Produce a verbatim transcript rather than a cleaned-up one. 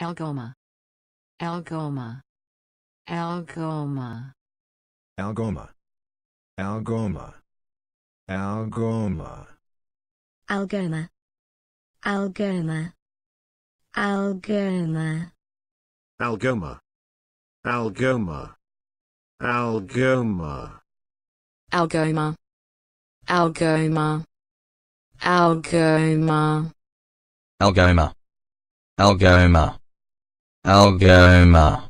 Algoma, Algoma, Algoma, Algoma, Algoma, Algoma, Algoma, Algoma, Algoma, Algoma, Algoma, Algoma, Algoma, Algoma, Algoma, Algoma, Algoma, Algoma.